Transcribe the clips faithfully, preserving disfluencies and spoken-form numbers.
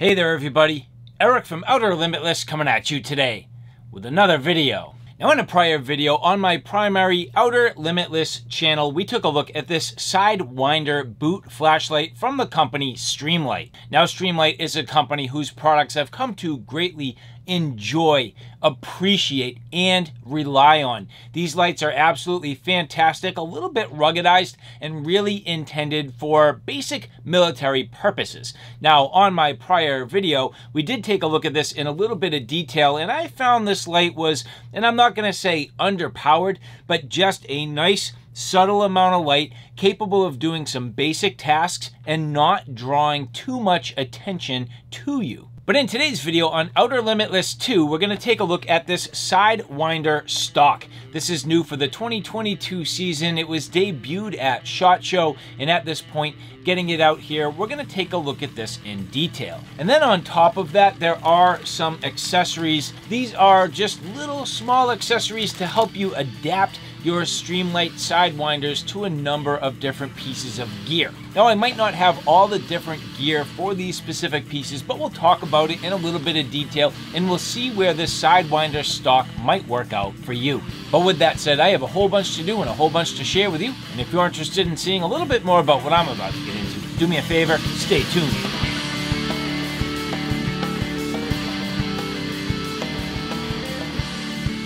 Hey there everybody, Eric from Outer Limitless coming at you today with another video. Now in a prior video on my primary Outer Limitless channel, we took a look at this Sidewinder boot flashlight from the company Streamlight. Now Streamlight is a company whose products I've come to greatly enjoy, appreciate, and rely on. These lights are absolutely fantastic, a little bit ruggedized, and really intended for basic military purposes. Now, on my prior video, we did take a look at this in a little bit of detail, and I found this light was, and I'm not going to say underpowered, but just a nice, subtle amount of light capable of doing some basic tasks and not drawing too much attention to you. But in today's video on Outer Limitless two, we're going to take a look at this Sidewinder Stalk. This is new for the twenty twenty-two season. It was debuted at SHOT Show, and at this point, getting it out here, we're going to take a look at this in detail. And then on top of that, there are some accessories. These are just little small accessories to help you adapt your Streamlight Sidewinders to a number of different pieces of gear. Now, I might not have all the different gear for these specific pieces, but we'll talk about it in a little bit of detail, and we'll see where this Sidewinder Stalk might work out for you. But with that said, I have a whole bunch to do and a whole bunch to share with you, and if you're interested in seeing a little bit more about what I'm about to get into, do me a favor, stay tuned.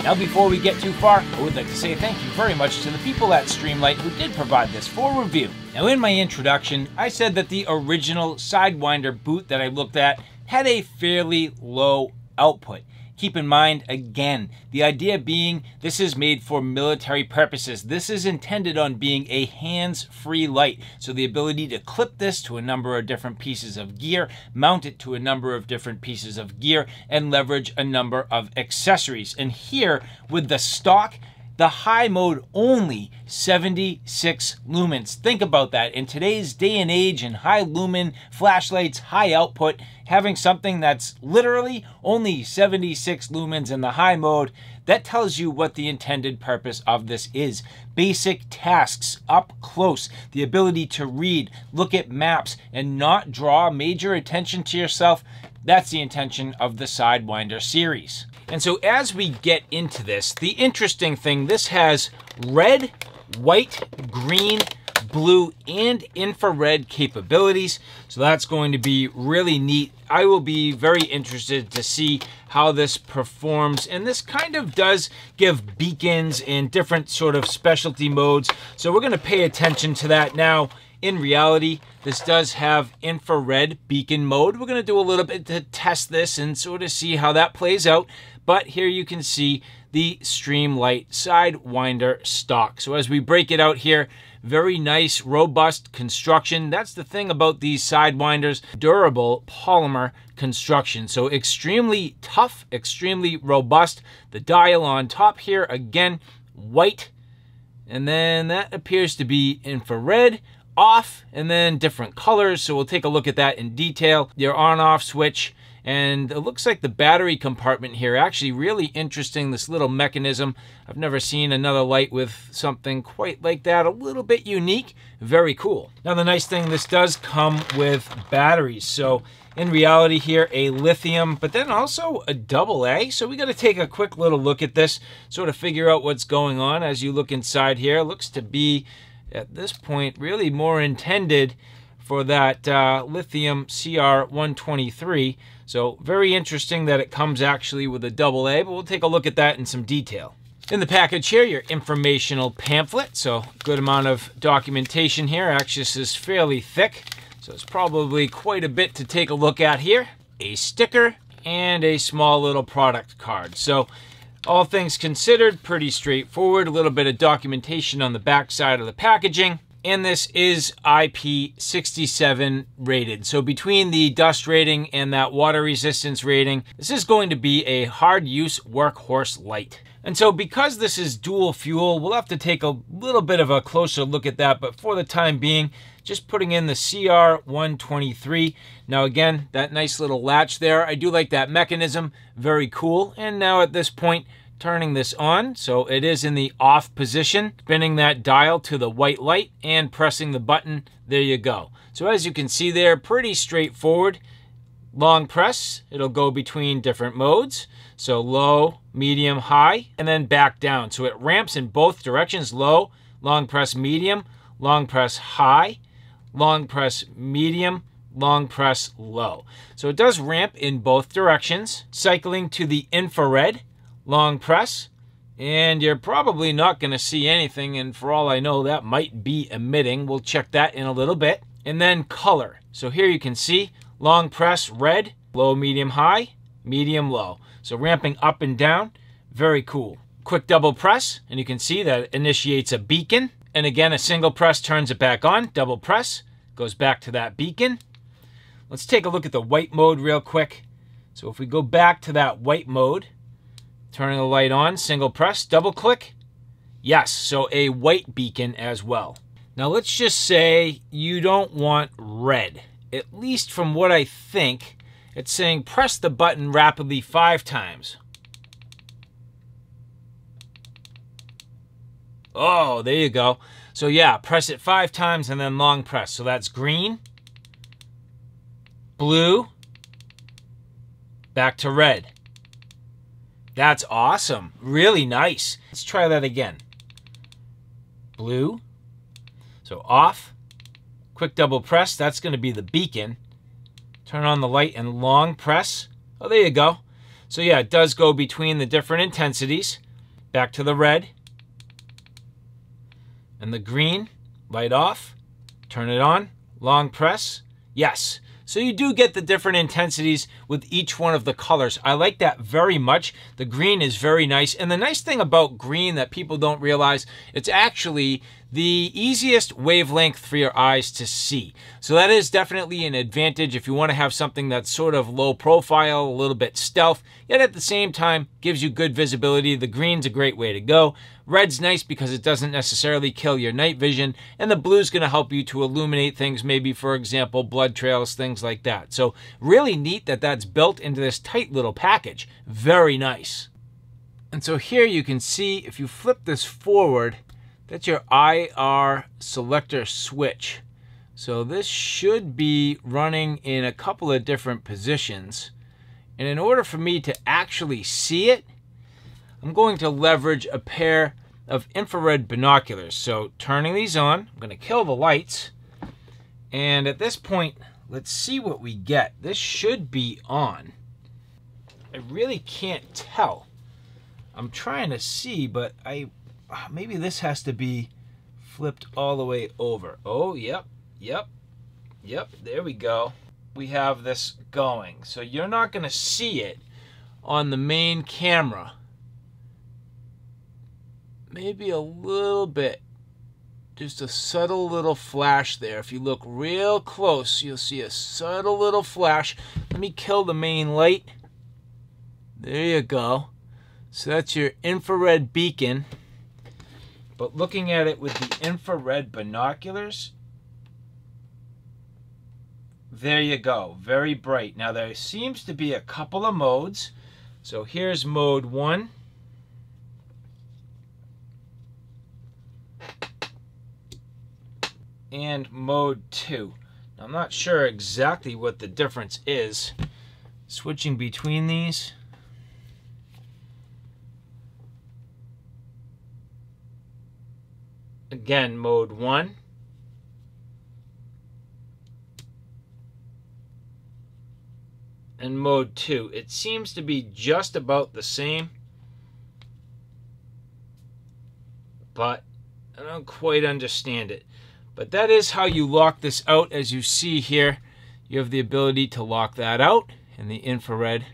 Now, before we get too far, I would like to say thank you very much to the people at Streamlight who did provide this for review. Now, in my introduction, I said that the original Sidewinder boot that I looked at had a fairly low output. Keep in mind, again, the idea being this is made for military purposes. This is intended on being a hands-free light. So the ability to clip this to a number of different pieces of gear, mount it to a number of different pieces of gear, and leverage a number of accessories. And here, with the stock, the high mode only seventy-six lumens. Think about that. In today's day and age, in high lumen flashlights, high output, having something that's literally only seventy-six lumens in the high mode, that tells you what the intended purpose of this is. Basic tasks up close, the ability to read, look at maps, and not draw major attention to yourself. That's the intention of the Sidewinder series. And so as we get into this, the interesting thing, this has red, white, green, blue, and infrared capabilities. So that's going to be really neat. I will be very interested to see how this performs. And this kind of does give beacons and different sort of specialty modes. So we're going to pay attention to that now. In reality, this does have infrared beacon mode. We're going to do a little bit to test this and sort of see how that plays out. But here you can see the Streamlight Sidewinder Stalk. So as we break it out here, very nice, robust construction. That's the thing about these Sidewinders, durable polymer construction. So extremely tough, extremely robust. The dial on top here, again, white. And then that appears to be infrared. Off, and then different colors, so we'll take a look at that in detail. Your on-off switch, and it looks like the battery compartment here, actually really interesting, this little mechanism. I've never seen another light with something quite like that, a little bit unique, very cool. Now the nice thing, this does come with batteries, so in reality here, a lithium, but then also a double A. So we got to take a quick little look at this, sort of figure out what's going on as you look inside here. It looks to be at this point really more intended for that uh, lithium C R one twenty-three. So very interesting that it comes actually with a double A, but we'll take a look at that in some detail. In the package here, your informational pamphlet. So good amount of documentation here. Actually, this is fairly thick, so it's probably quite a bit to take a look at here. A sticker and a small little product card. So all things considered, pretty straightforward. A little bit of documentation on the back side of the packaging. And this is I P sixty-seven rated. So between the dust rating and that water resistance rating, this is going to be a hard use workhorse light. And so because this is dual fuel, we'll have to take a little bit of a closer look at that. But for the time being, just putting in the C R one twenty-three. Now again, that nice little latch there. I do like that mechanism, very cool. And now at this point, turning this on. So it is in the off position, spinning that dial to the white light and pressing the button. There you go. So as you can see there, pretty straightforward. long press, it'll go between different modes. So low, medium, high, and then back down. So it ramps in both directions: low, long press, medium, long press, high, long press, medium, long press, low. So it does ramp in both directions. Cycling to the infrared, long press, and you're probably not going to see anything, and for all I know that might be emitting. We'll check that in a little bit. And then color. So here you can see long press red, low, medium, high, medium, low. So ramping up and down, very cool. Quick double press, and you can see that it initiates a beacon. And again, a single press turns it back on. Double press goes back to that beacon. Let's take a look at the white mode real quick. So if we go back to that white mode, turning the light on, single press, double click. Yes, so a white beacon as well. Now let's just say you don't want red. At least from what I think, it's saying press the button rapidly five times. Oh, there you go. So yeah, press it five times and then long press. So that's green, blue, back to red. That's awesome. Really nice. Let's try that again. Blue. So off. Quick double press. That's going to be the beacon. Turn on the light and long press. Oh, there you go. So yeah, it does go between the different intensities. Back to the red. And the green. Light off. Turn it on. Long press. Yes. So you do get the different intensities with each one of the colors. I like that very much. The green is very nice. And the nice thing about green that people don't realize, it's actually the easiest wavelength for your eyes to see. So that is definitely an advantage if you want to have something that's sort of low profile, a little bit stealth, yet at the same time gives you good visibility. The green's a great way to go. Red's nice because it doesn't necessarily kill your night vision, and the blue's going to help you to illuminate things, maybe, for example, blood trails, things like that. So really neat that that's built into this tight little package. Very nice. And so here you can see, if you flip this forward, that's your I R selector switch. So this should be running in a couple of different positions. And in order for me to actually see it, I'm going to leverage a pair of infrared binoculars. So turning these on, I'm going to kill the lights. And at this point, let's see what we get. This should be on. I really can't tell. I'm trying to see, but I... maybe this has to be flipped all the way over. Oh, yep, yep, yep, there we go. We have this going. So you're not going to see it on the main camera. Maybe a little bit, just a subtle little flash there. If you look real close, you'll see a subtle little flash. Let me kill the main light. There you go. So that's your infrared beacon. But looking at it with the infrared binoculars, there you go, very bright. Now there seems to be a couple of modes. So here's mode one. And mode two. Now, I'm not sure exactly what the difference is. Switching between these. Again, mode one. And mode two. It seems to be just about the same. But I don't quite understand it. But that is how you lock this out. As you see here, you have the ability to lock that out. And the infrared,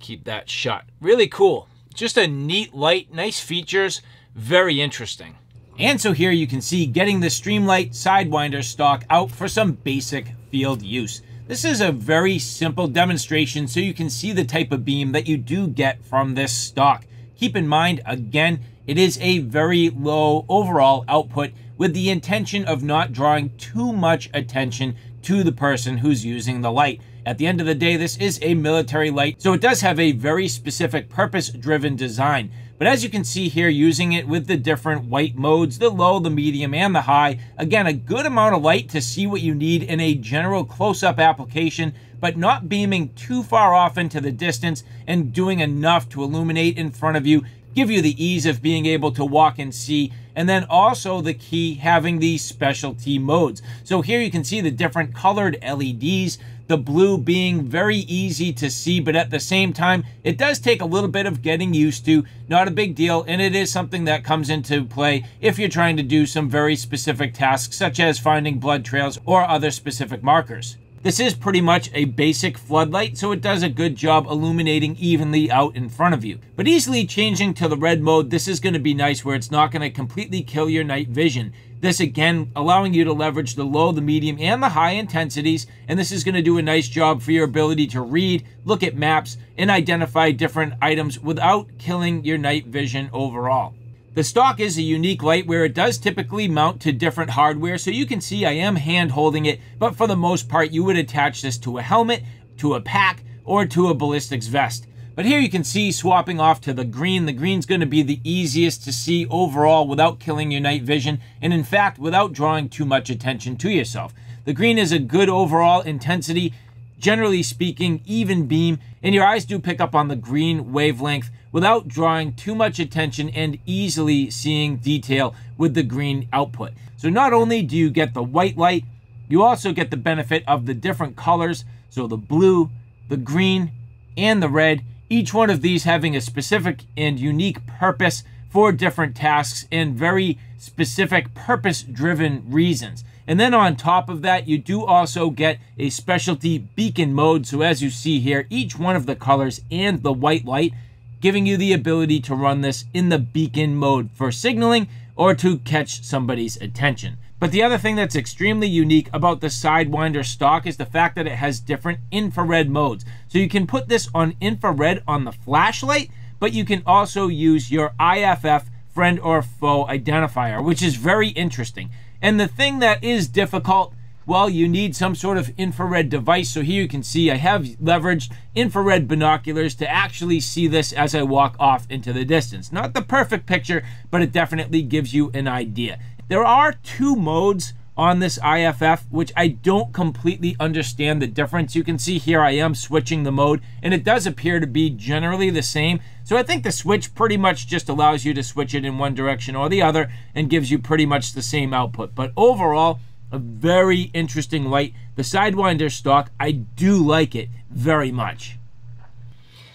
keep that shut. Really cool. Just a neat light. Nice features. Very interesting. And so here you can see getting the Streamlight Sidewinder Stalk out for some basic field use. This is a very simple demonstration so you can see the type of beam that you do get from this stalk. Keep in mind, again, it is a very low overall output with the intention of not drawing too much attention to the person who's using the light. At the end of the day, this is a military light, so it does have a very specific purpose-driven design. But as you can see here, using it with the different white modes, the low, the medium, and the high, again, a good amount of light to see what you need in a general close-up application but not beaming too far off into the distance and doing enough to illuminate in front of you, give you the ease of being able to walk and see, and then also the key, having these specialty modes. So here you can see the different colored L E Ds, the blue being very easy to see, but at the same time, it does take a little bit of getting used to, not a big deal, and it is something that comes into play if you're trying to do some very specific tasks, such as finding blood trails or other specific markers. This is pretty much a basic floodlight, so it does a good job illuminating evenly out in front of you. But easily changing to the red mode, this is going to be nice where it's not going to completely kill your night vision. This again, allowing you to leverage the low, the medium, and the high intensities, and this is going to do a nice job for your ability to read, look at maps, and identify different items without killing your night vision overall. The stalk is a unique light where it does typically mount to different hardware, so you can see I am hand holding it, but for the most part you would attach this to a helmet, to a pack, or to a ballistics vest. But here you can see swapping off to the green. The green's going to be the easiest to see overall without killing your night vision, and in fact without drawing too much attention to yourself. The green is a good overall intensity, generally speaking, even beam, and your eyes do pick up on the green wavelength without drawing too much attention and easily seeing detail with the green output. So not only do you get the white light, you also get the benefit of the different colors. So the blue, the green, and the red, each one of these having a specific and unique purpose for different tasks and very specific purpose-driven reasons. And then on top of that, you do also get a specialty beacon mode. So as you see here, each one of the colors and the white light giving you the ability to run this in the beacon mode for signaling or to catch somebody's attention. But the other thing that's extremely unique about the Sidewinder Stalk is the fact that it has different infrared modes. So you can put this on infrared on the flashlight, but you can also use your I F F, friend or foe identifier, which is very interesting. And the thing that is difficult, well, you need some sort of infrared device. So here you can see I have leveraged infrared binoculars to actually see this as I walk off into the distance. Not the perfect picture, but it definitely gives you an idea. There are two modes on this I F F, which I don't completely understand the difference. You can see here I am switching the mode, and it does appear to be generally the same. So I think the switch pretty much just allows you to switch it in one direction or the other and gives you pretty much the same output. But overall, a very interesting light. The Sidewinder Stalk, I do like it very much.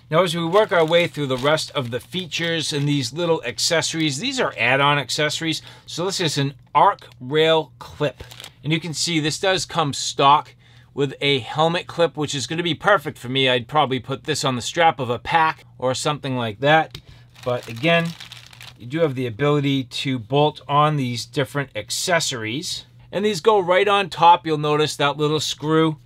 Now, as we work our way through the rest of the features and these little accessories, these are add-on accessories. So this is an arc rail clip. And you can see this does come stock with a helmet clip, which is going to be perfect for me. I'd probably put this on the strap of a pack or something like that. But again, you do have the ability to bolt on these different accessories. And these go right on top. You'll notice that little screw,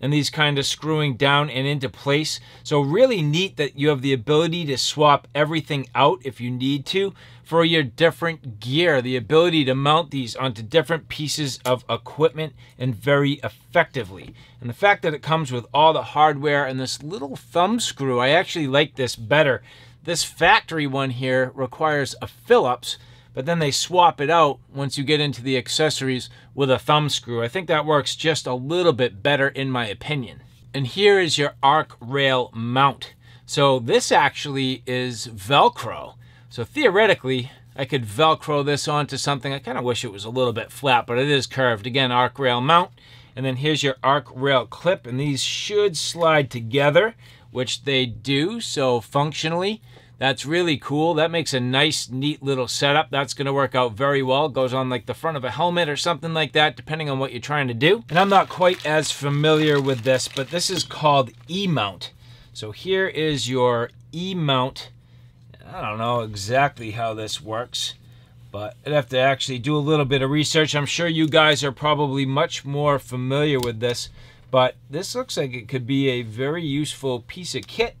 and these kind of screwing down and into place. So really neat that you have the ability to swap everything out if you need to for your different gear, the ability to mount these onto different pieces of equipment and very effectively. And the fact that it comes with all the hardware and this little thumb screw, I actually like this better. This factory one here requires a Phillips, but then they swap it out once you get into the accessories with a thumb screw. I think that works just a little bit better in my opinion. And here is your arc rail mount. So this actually is Velcro. So theoretically, I could Velcro this onto something. I kind of wish it was a little bit flat, but it is curved. Again, arc rail mount. And then here's your arc rail clip, and these should slide together, which they do, so functionally. That's really cool. That makes a nice, neat little setup. That's going to work out very well. It goes on like the front of a helmet or something like that, depending on what you're trying to do. And I'm not quite as familiar with this, but this is called E-mount. So here is your E-mount. I don't know exactly how this works, but I'd have to actually do a little bit of research. I'm sure you guys are probably much more familiar with this, but this looks like it could be a very useful piece of kit.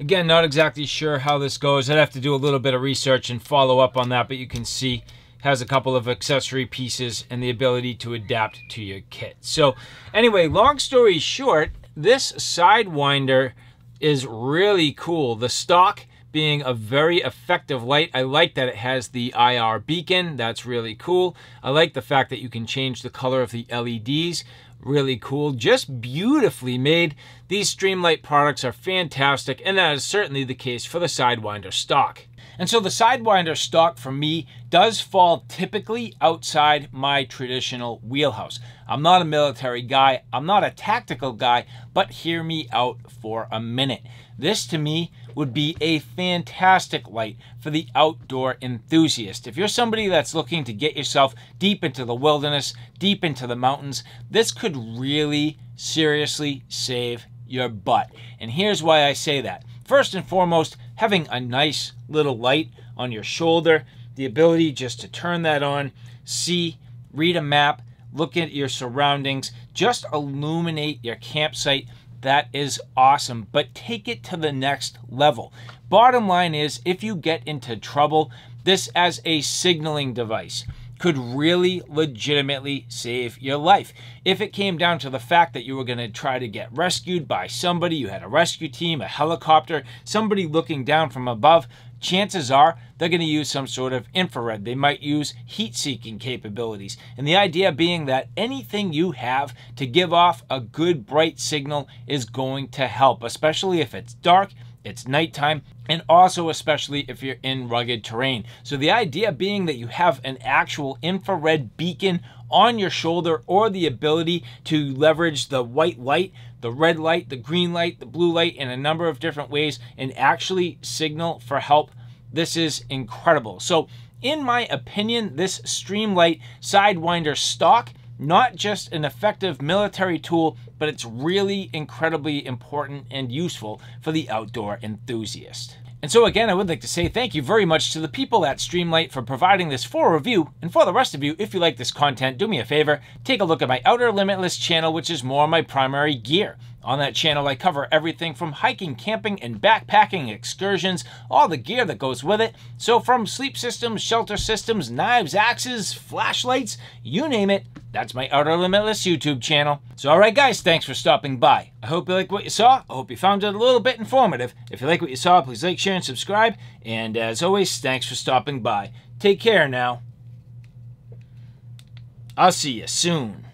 Again, not exactly sure how this goes. I'd have to do a little bit of research and follow up on that, but you can see it has a couple of accessory pieces and the ability to adapt to your kit. So anyway, long story short, this Sidewinder is really cool. The stalk being a very effective light. I like that it has the I R beacon. That's really cool. I like the fact that you can change the color of the L E Ds. really cool, just beautifully made. These Streamlight products are fantastic, and that is certainly the case for the Sidewinder Stalk. And so the Sidewinder Stalk for me does fall typically outside my traditional wheelhouse. I'm not a military guy, I'm not a tactical guy, but hear me out for a minute. This to me would be a fantastic light for the outdoor enthusiast. If you're somebody that's looking to get yourself deep into the wilderness, deep into the mountains, this could really seriously save your butt. And here's why I say that. First and foremost, having a nice little light on your shoulder, the ability just to turn that on, see, read a map, look at your surroundings, just illuminate your campsite. That is awesome, but take it to the next level. Bottom line is, if you get into trouble, this as a signaling device could really legitimately save your life. If it came down to the fact that you were gonna try to get rescued by somebody, you had a rescue team, a helicopter, somebody looking down from above, chances are they're gonna use some sort of infrared. They might use heat-seeking capabilities. And the idea being that anything you have to give off a good bright signal is going to help, especially if it's dark, it's nighttime, and also especially if you're in rugged terrain. So the idea being that you have an actual infrared beacon on your shoulder, or the ability to leverage the white light, the red light, the green light, the blue light in a number of different ways and actually signal for help. This is incredible. So in my opinion, this Streamlight Sidewinder Stalk, not just an effective military tool, but it's really incredibly important and useful for the outdoor enthusiast. And so again, I would like to say thank you very much to the people at Streamlight for providing this for review. And for the rest of you, if you like this content, do me a favor, take a look at my Outer Limitless channel, which is more my primary gear. On that channel, I cover everything from hiking, camping, and backpacking excursions, all the gear that goes with it. So from sleep systems, shelter systems, knives, axes, flashlights, you name it, that's my Outer Limitless YouTube channel. So all right, guys, thanks for stopping by. I hope you like what you saw. I hope you found it a little bit informative. If you like what you saw, please like, share, and subscribe. And as always, thanks for stopping by. Take care now. I'll see you soon.